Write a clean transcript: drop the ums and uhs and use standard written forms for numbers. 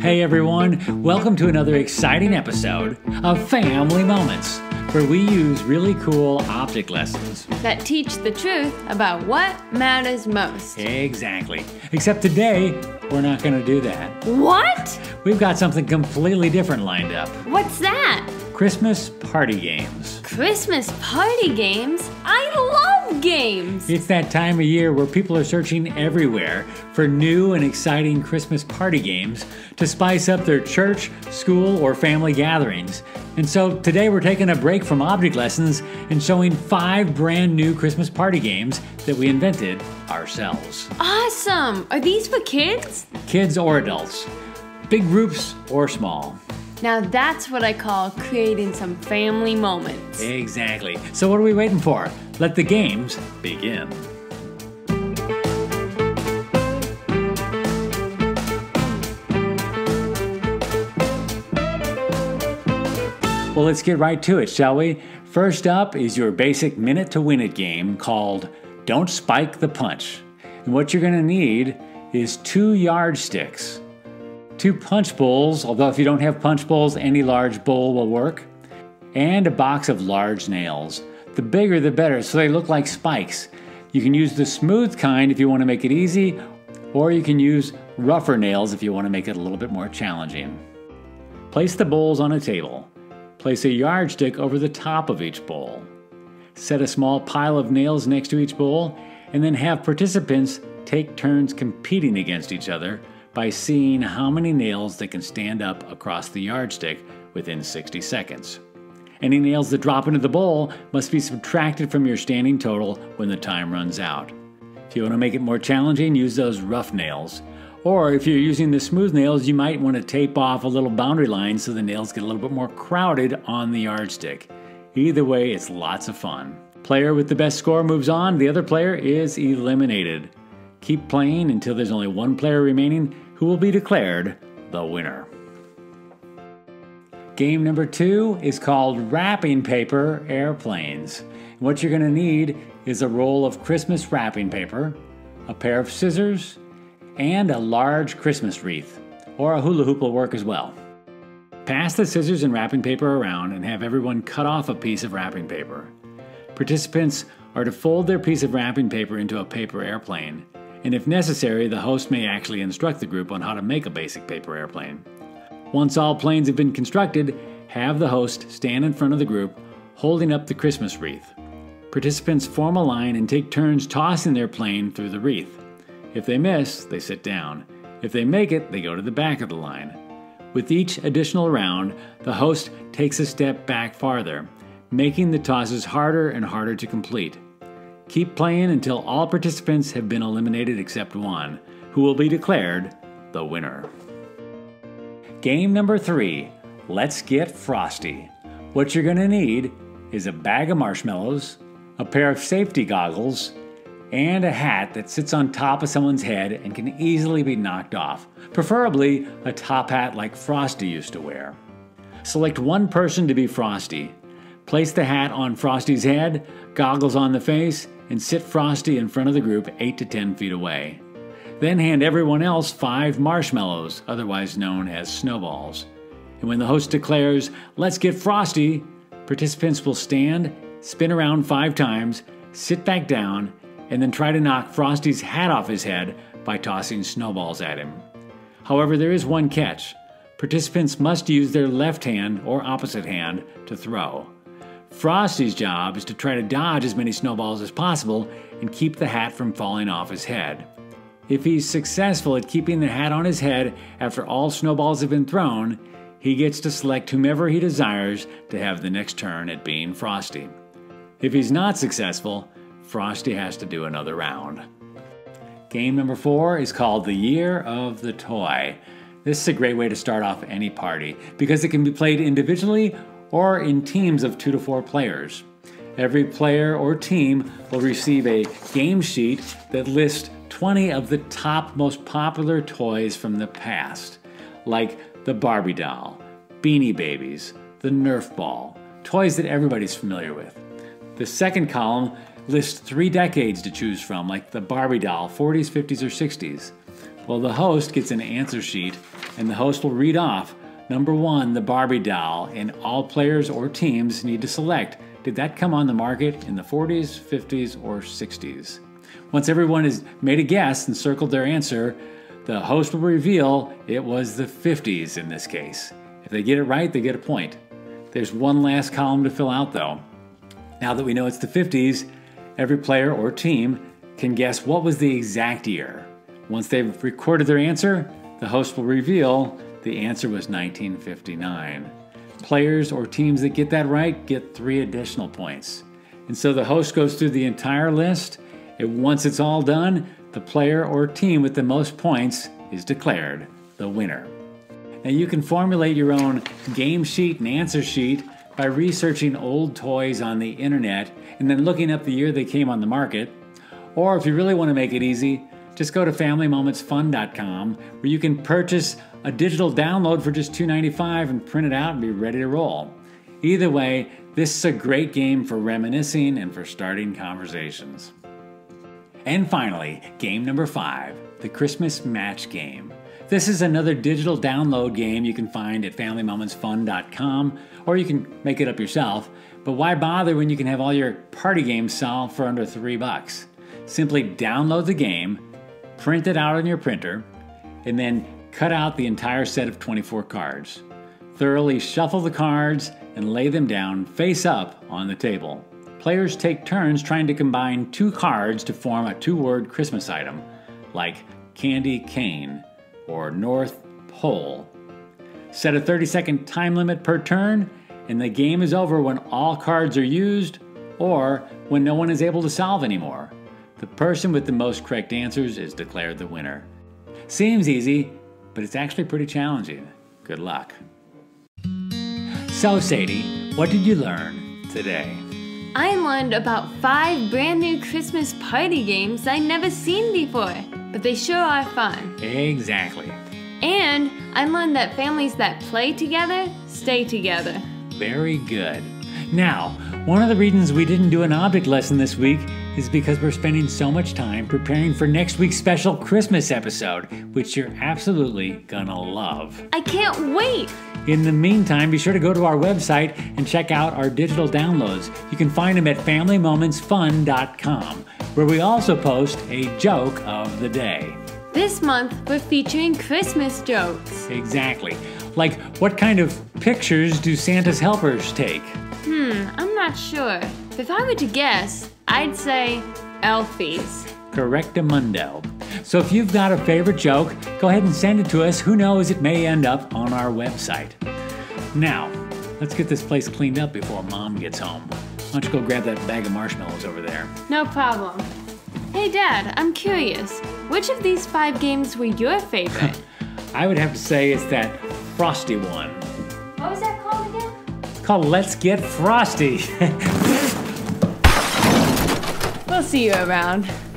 Hey everyone, welcome to another exciting episode of Family Moments, where we use really cool object lessons that teach the truth about what matters most. Exactly. Except today, we're not going to do that. What? We've got something completely different lined up. What's that? Christmas party games. Christmas party games? I love games! It's that time of year where people are searching everywhere for new and exciting Christmas party games to spice up their church, school, or family gatherings. And so today we're taking a break from object lessons and showing 5 brand new Christmas party games that we invented ourselves. Awesome! Are these for kids? Kids or adults. Big groups or small. Now that's what I call creating some family moments. Exactly. So what are we waiting for? Let the games begin. Well, let's get right to it, shall we? First up is your basic minute to win it game called Don't Spike the Punch. And what you're gonna need is 2 yardsticks. 2 punch bowls, although if you don't have punch bowls, any large bowl will work, and a box of large nails. The bigger the better, so they look like spikes. You can use the smooth kind if you want to make it easy, or you can use rougher nails if you want to make it a little bit more challenging. Place the bowls on a table. Place a yardstick over the top of each bowl. Set a small pile of nails next to each bowl, and then have participants take turns competing against each other by seeing how many nails they can stand up across the yardstick within 60 seconds. Any nails that drop into the bowl must be subtracted from your standing total when the time runs out. If you want to make it more challenging, use those rough nails. Or if you're using the smooth nails, you might want to tape off a little boundary line so the nails get a little bit more crowded on the yardstick. Either way, it's lots of fun. Player with the best score moves on. The other player is eliminated. Keep playing until there's only one player remaining, who will be declared the winner. Game number 2 is called Wrapping Paper Airplanes. What you're going to need is a roll of Christmas wrapping paper, a pair of scissors, and a large Christmas wreath, or a hula hoop will work as well. Pass the scissors and wrapping paper around and have everyone cut off a piece of wrapping paper. Participants are to fold their piece of wrapping paper into a paper airplane. And if necessary, the host may actually instruct the group on how to make a basic paper airplane. Once all planes have been constructed, have the host stand in front of the group, holding up the Christmas wreath. Participants form a line and take turns tossing their plane through the wreath. If they miss, they sit down. If they make it, they go to the back of the line. With each additional round, the host takes a step back farther, making the tosses harder and harder to complete. Keep playing until all participants have been eliminated except one, who will be declared the winner. Game number 3, Let's Get Frosty. What you're gonna need is a bag of marshmallows, a pair of safety goggles, and a hat that sits on top of someone's head and can easily be knocked off, preferably a top hat like Frosty used to wear. Select one person to be Frosty. Place the hat on Frosty's head, goggles on the face, and sit Frosty in front of the group 8 to 10 feet away. Then hand everyone else 5 marshmallows, otherwise known as snowballs. And when the host declares, "Let's get Frosty," participants will stand, spin around 5 times, sit back down, and then try to knock Frosty's hat off his head by tossing snowballs at him. However, there is one catch. Participants must use their left hand or opposite hand to throw. Frosty's job is to try to dodge as many snowballs as possible and keep the hat from falling off his head. If he's successful at keeping the hat on his head after all snowballs have been thrown, he gets to select whomever he desires to have the next turn at being Frosty. If he's not successful, Frosty has to do another round. Game number 4 is called The Year of the Toy. This is a great way to start off any party because it can be played individually or in teams of 2 to 4 players. Every player or team will receive a game sheet that lists 20 of the top most popular toys from the past, like the Barbie doll, Beanie Babies, the Nerf ball, toys that everybody's familiar with. The second column lists 3 decades to choose from, like the Barbie doll, 40s, 50s, or 60s. Well, the host gets an answer sheet and the host will read off number one, the Barbie doll, and all players or teams need to select, did that come on the market in the 40s, 50s, or 60s? Once everyone has made a guess and circled their answer, the host will reveal it was the 50s in this case. If they get it right, they get a point. There's one last column to fill out though. Now that we know it's the 50s, every player or team can guess what was the exact year. Once they've recorded their answer, the host will reveal the answer was 1959. Players or teams that get that right get 3 additional points. And so the host goes through the entire list, and once it's all done, the player or team with the most points is declared the winner. Now you can formulate your own game sheet and answer sheet by researching old toys on the internet and then looking up the year they came on the market. Or if you really want to make it easy, just go to FamilyMomentsFun.com where you can purchase a digital download for just $2.95 and print it out and be ready to roll. Either way, this is a great game for reminiscing and for starting conversations. And finally, game number 5, the Christmas Match Game. This is another digital download game you can find at FamilyMomentsFun.com, or you can make it up yourself, but why bother when you can have all your party games solved for under $3? Simply download the game, print it out on your printer, and then cut out the entire set of 24 cards. Thoroughly shuffle the cards and lay them down face up on the table. Players take turns trying to combine 2 cards to form a 2-word Christmas item, like candy cane or North Pole. Set a 30-second time limit per turn, and the game is over when all cards are used or when no one is able to solve anymore. The person with the most correct answers is declared the winner. Seems easy, but it's actually pretty challenging. Good luck. So Sadie, what did you learn today? I learned about 5 brand new Christmas party games I'd never seen before, but they sure are fun. Exactly. And I learned that families that play together stay together. Very good. Now, one of the reasons we didn't do an object lesson this week is because we're spending so much time preparing for next week's special Christmas episode, which you're absolutely gonna love. I can't wait! In the meantime, be sure to go to our website and check out our digital downloads. You can find them at FamilyMomentsFun.com, where we also post a joke of the day. This month, we're featuring Christmas jokes. Exactly. Like, what kind of pictures do Santa's helpers take? I'm not sure. If I were to guess, I'd say Elfies. Correctamundo. So if you've got a favorite joke, go ahead and send it to us. Who knows, it may end up on our website. Now, let's get this place cleaned up before Mom gets home. Why don't you go grab that bag of marshmallows over there? No problem. Hey Dad, I'm curious. Which of these 5 games were your favorite? I would have to say it's that Frosty one. What was that called again? Called Let's Get Frosty. We'll see you around.